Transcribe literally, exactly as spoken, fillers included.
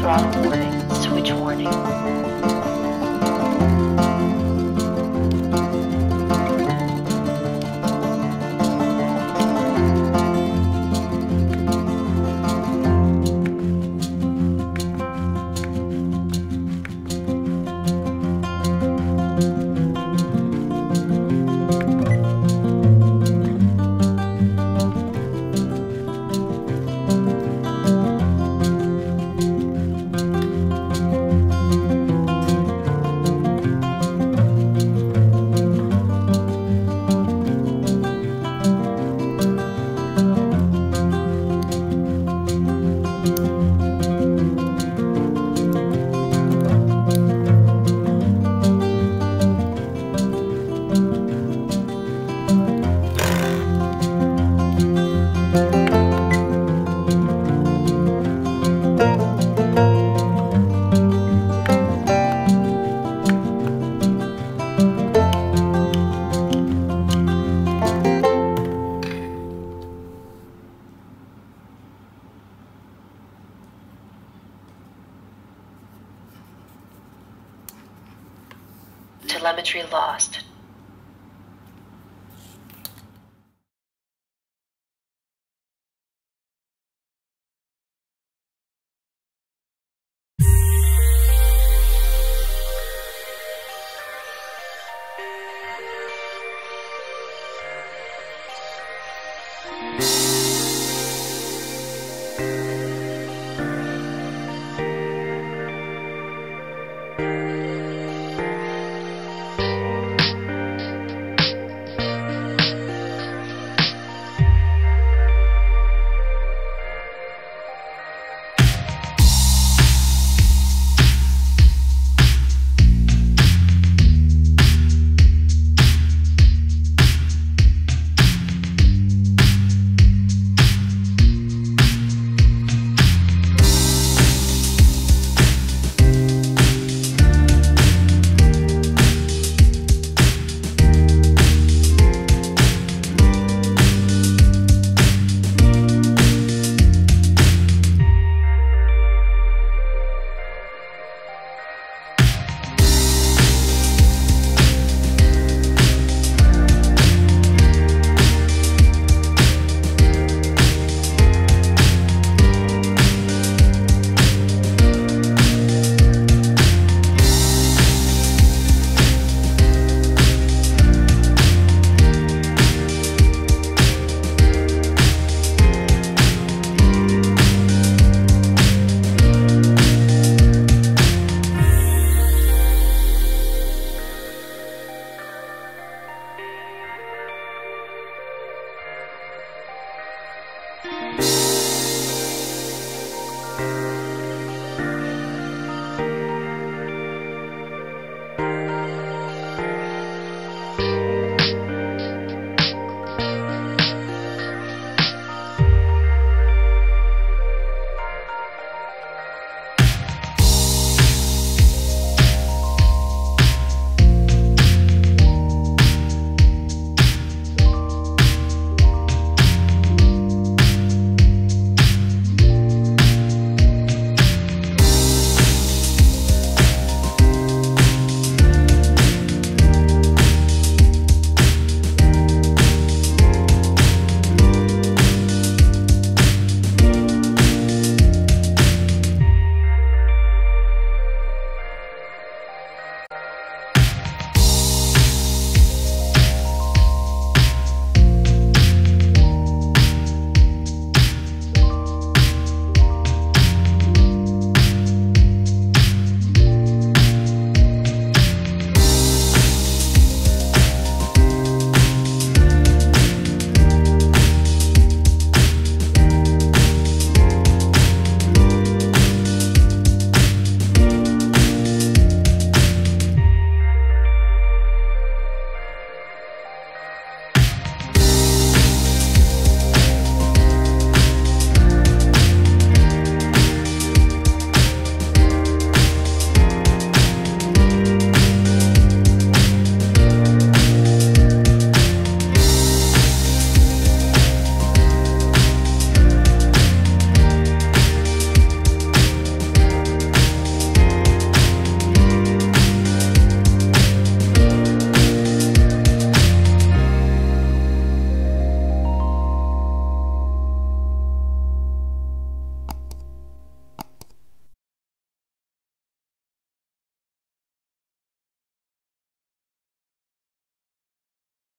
Throttle warning, switch warning. Telemetry lost.